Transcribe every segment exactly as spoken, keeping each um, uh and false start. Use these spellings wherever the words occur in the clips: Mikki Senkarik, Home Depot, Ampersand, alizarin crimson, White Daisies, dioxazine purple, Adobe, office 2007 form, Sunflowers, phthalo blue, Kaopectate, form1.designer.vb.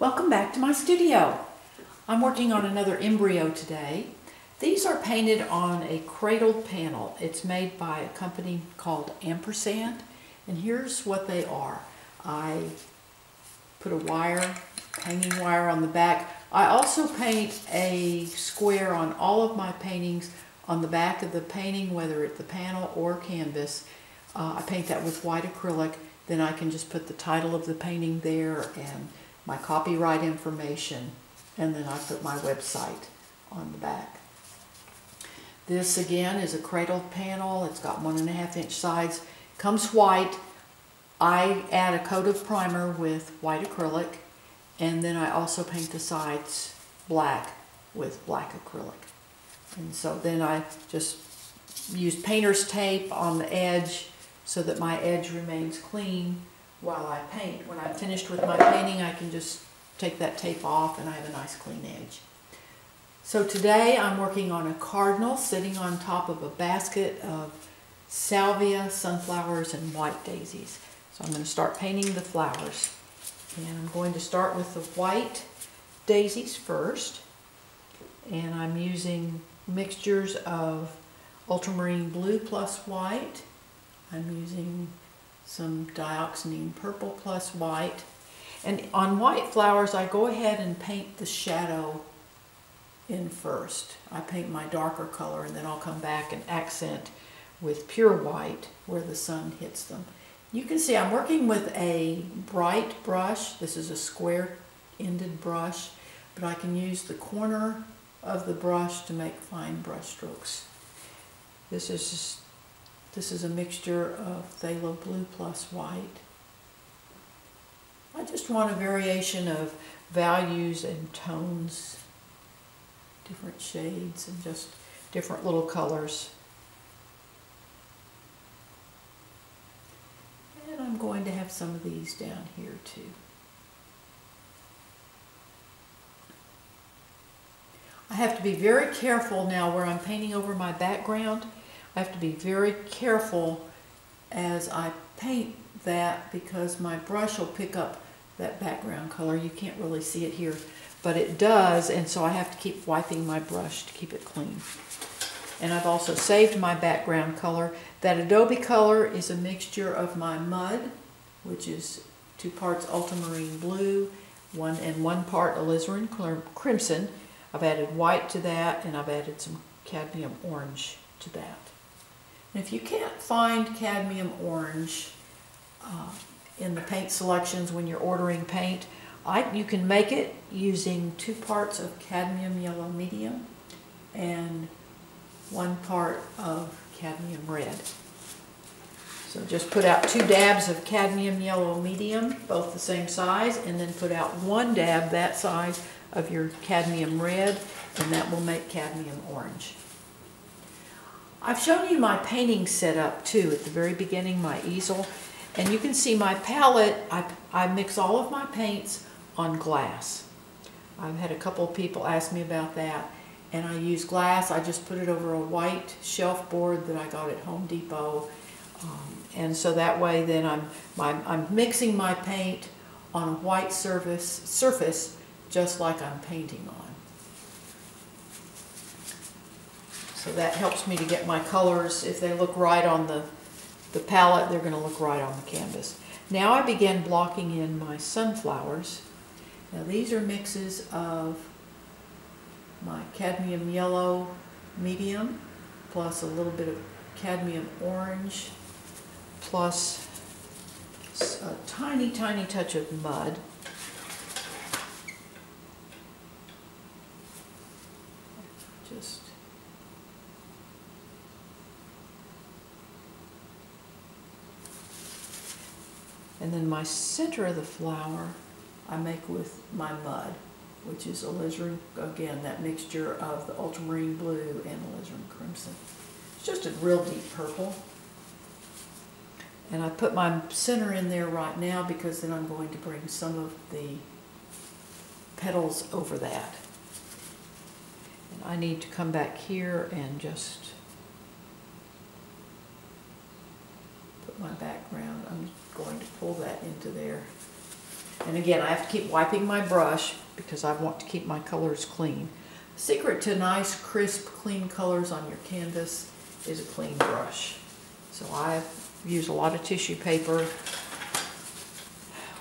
Welcome back to my studio. I'm working on another embryo today. These are painted on a cradled panel. It's made by a company called Ampersand, and here's what they are. I put a wire, hanging wire on the back. I also paint a square on all of my paintings on the back of the painting, whether it's the panel or canvas. Uh, I paint that with white acrylic. Then I can just put the title of the painting there and my copyright information, and then I put my website on the back. This again is a cradled panel. It's got one and a half inch sides. Comes white. I add a coat of primer with white acrylic, and then I also paint the sides black with black acrylic. And so then I just use painter's tape on the edge so that my edge remains clean while I paint. When I'm finished with my painting, I can just take that tape off and I have a nice clean edge. So today I'm working on a cardinal sitting on top of a basket of salvia, sunflowers, and white daisies. So I'm going to start painting the flowers. And I'm going to start with the white daisies first. And I'm using mixtures of ultramarine blue plus white. I'm using some dioxazine purple plus white. And on white flowers, I go ahead and paint the shadow in first. I paint my darker color, and then I'll come back and accent with pure white where the sun hits them. You can see I'm working with a bright brush. This is a square-ended brush, but I can use the corner of the brush to make fine brush strokes. This is just This is a mixture of phthalo blue plus white. I just want a variation of values and tones, different shades, and just different little colors. And I'm going to have some of these down here too. I have to be very careful now where I'm painting over my background. I have to be very careful as I paint that because my brush will pick up that background color. You can't really see it here, but it does, and so I have to keep wiping my brush to keep it clean. And I've also saved my background color. That Adobe color is a mixture of my mud, which is two parts ultramarine blue, one and one part alizarin crimson. I've added white to that, and I've added some cadmium orange to that. And if you can't find cadmium orange uh, in the paint selections when you're ordering paint, I, you can make it using two parts of cadmium yellow medium and one part of cadmium red. So just put out two dabs of cadmium yellow medium, both the same size, and then put out one dab that size of your cadmium red, and that will make cadmium orange. I've shown you my painting setup too at the very beginning, my easel, and you can see my palette. I, I mix all of my paints on glass. I've had a couple of people ask me about that, and I use glass. I just put it over a white shelf board that I got at Home Depot, um, and so that way then I'm, my, I'm mixing my paint on a white surface, surface just like I'm painting on. So that helps me to get my colors. If they look right on the, the palette, they're going to look right on the canvas. Now I begin blocking in my sunflowers. Now these are mixes of my cadmium yellow medium plus a little bit of cadmium orange plus a tiny, tiny touch of mud. Just And then my center of the flower I make with my mud, which is alizarin, again, that mixture of the ultramarine blue and alizarin crimson. It's just a real deep purple. And I put my center in there right now because then I'm going to bring some of the petals over that. And I need to come back here and just put my background. I'm going to pull that into there And again, I have to keep wiping my brush because I want to keep my colors clean. The secret to nice, crisp, clean colors on your canvas is a clean brush. So I use a lot of tissue paper.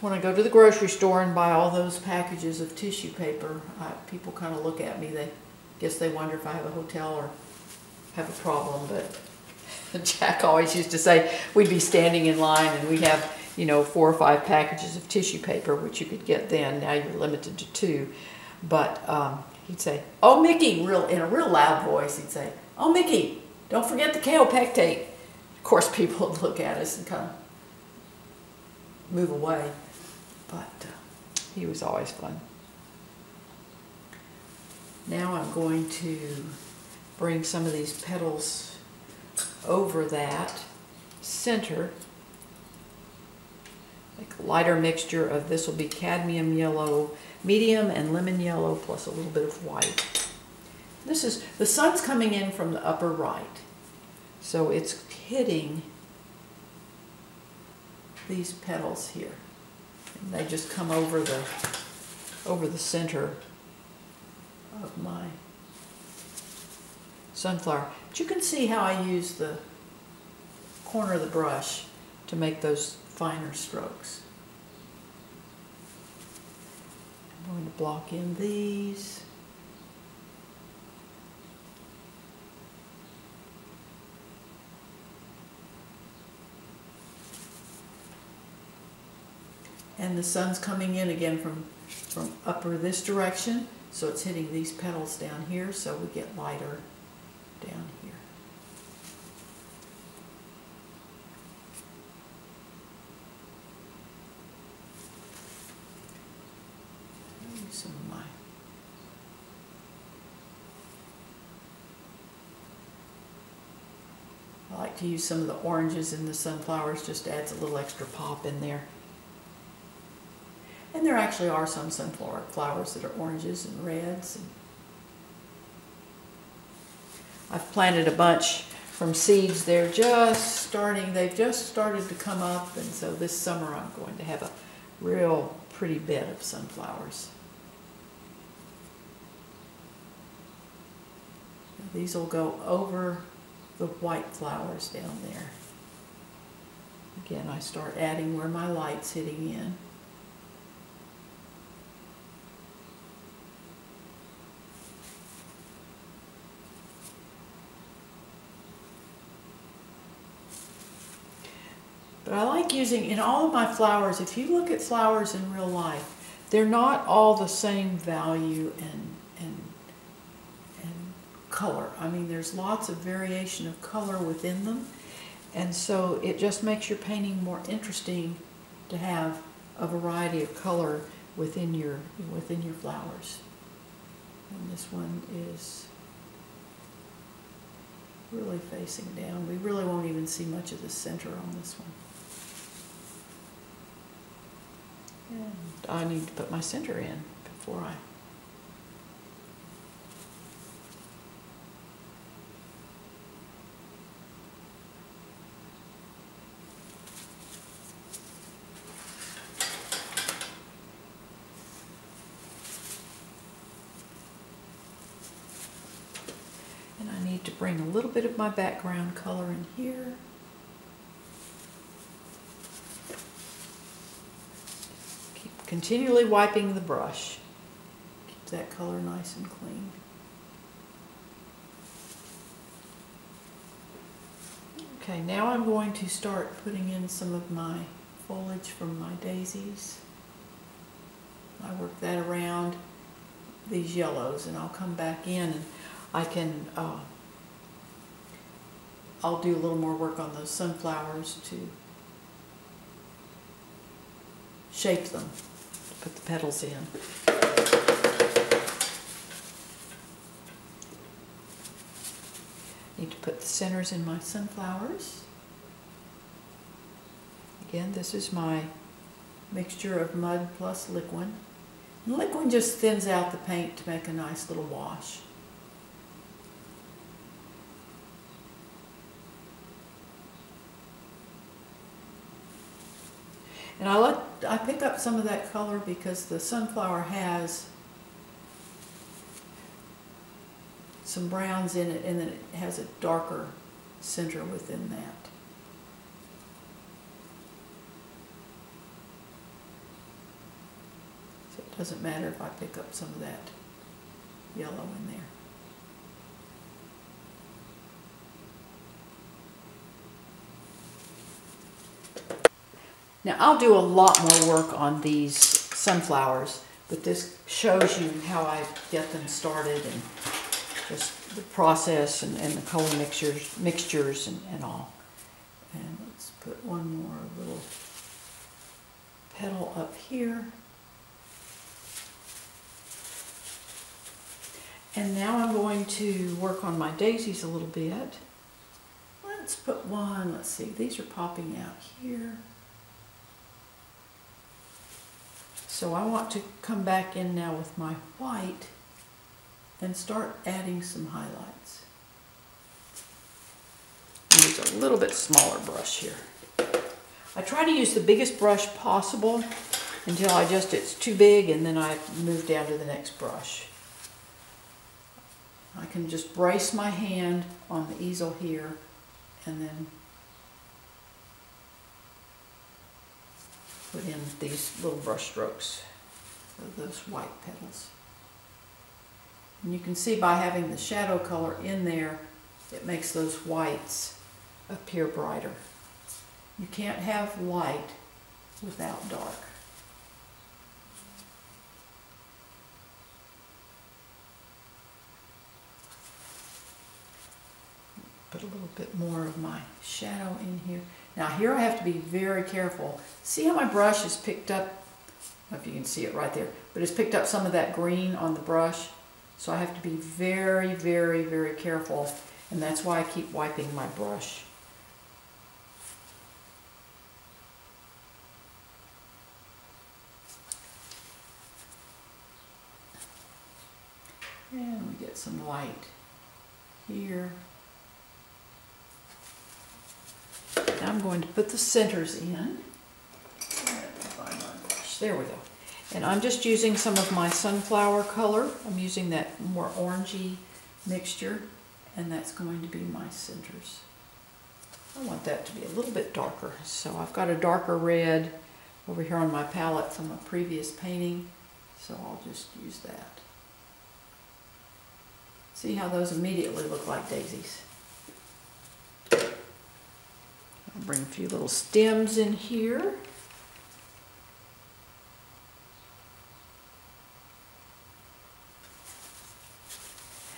When I go to the grocery store and buy all those packages of tissue paper, I, people kind of look at me. They guess they wonder if I have a hotel or have a problem, but Jack always used to say we'd be standing in line and we'd have, you know, four or five packages of tissue paper, which you could get then. Now you're limited to two. But um, he'd say, "Oh, Mickey," real in a real loud voice, he'd say, "Oh, Mickey, don't forget the Kaopectate." Of course, people would look at us and kind of move away. But uh, he was always fun. Now I'm going to bring some of these petals over that center. Like a lighter mixture of this will be cadmium yellow, medium and lemon yellow, plus a little bit of white. This is, the sun's coming in from the upper right, so it's hitting these petals here. And they just come over the, over the center of my sunflower. But you can see how I use the corner of the brush to make those finer strokes. I'm going to block in these. And the sun's coming in again from, from upper this direction, so it's hitting these petals down here, so we get lighter down here. Some of my I like to use some of the oranges in the sunflowers, just adds a little extra pop in there. And there actually are some sunflower flowers that are oranges and reds. And I've planted a bunch from seeds. They're just starting, they've just started to come up, and so this summer I'm going to have a real pretty bed of sunflowers. These will go over the white flowers down there. Again, I start adding where my light's hitting in. But I like using, in all of my flowers, if you look at flowers in real life, they're not all the same value and, and color. I mean, there's lots of variation of color within them, and so it just makes your painting more interesting to have a variety of color within your within your flowers. And this one is really facing down. We really won't even see much of the center on this one. And I need to put my center in before I to bring a little bit of my background color in here. Keep continually wiping the brush. Keep that color nice and clean. Okay, now I'm going to start putting in some of my foliage from my daisies. I work that around these yellows, and I'll come back in and I can uh, I'll do a little more work on those sunflowers to shape them, put the petals in. Need to put the centers in my sunflowers. Again, this is my mixture of mud plus liquid. And liquid just thins out the paint to make a nice little wash. And I let, I pick up some of that color because the sunflower has some browns in it, and then it has a darker center within that. So it doesn't matter if I pick up some of that yellow in there. Now, I'll do a lot more work on these sunflowers, but this shows you how I get them started and just the process and, and the color mixtures, mixtures and, and all. And let's put one more little petal up here. And now I'm going to work on my daisies a little bit. Let's put one, let's see, these are popping out here. So I want to come back in now with my white and start adding some highlights. Use a little bit smaller brush here. I try to use the biggest brush possible until I just, it's too big, and then I move down to the next brush. I can just brace my hand on the easel here and then put in these little brush strokes of those white petals. And you can see by having the shadow color in there, it makes those whites appear brighter. You can't have light without dark. Put a little bit more of my shadow in here. Now here I have to be very careful. See how my brush has picked up, I don't know if you can see it right there, but it's picked up some of that green on the brush. So I have to be very, very, very careful. And that's why I keep wiping my brush. And we get some light here. I'm going to put the centers in. There we go. And I'm just using some of my sunflower color. I'm using that more orangey mixture, and that's going to be my centers. I want that to be a little bit darker. So I've got a darker red over here on my palette from a previous painting, so I'll just use that. See how those immediately look like daisies. I'll bring a few little stems in here.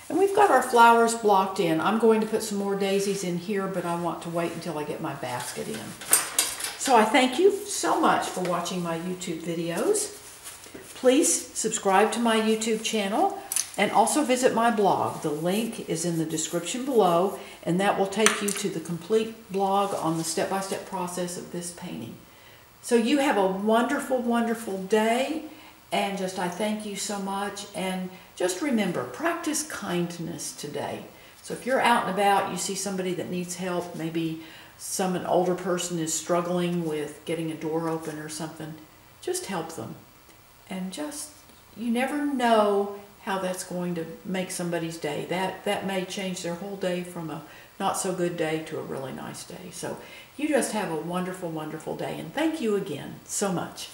And we've got our flowers blocked in. I'm going to put some more daisies in here, but I want to wait until I get my basket in. So I thank you so much for watching my YouTube videos. Please subscribe to my YouTube channel. And also visit my blog. The link is in the description below, and that will take you to the complete blog on the step-by-step process of this painting. So you have a wonderful, wonderful day, and just I thank you so much. And just remember, practice kindness today. So if you're out and about, you see somebody that needs help, maybe some an older person is struggling with getting a door open or something, just help them. And just, you never know how that's going to make somebody's day. That, that may change their whole day from a not so good day to a really nice day. So you just have a wonderful, wonderful day. And thank you again so much.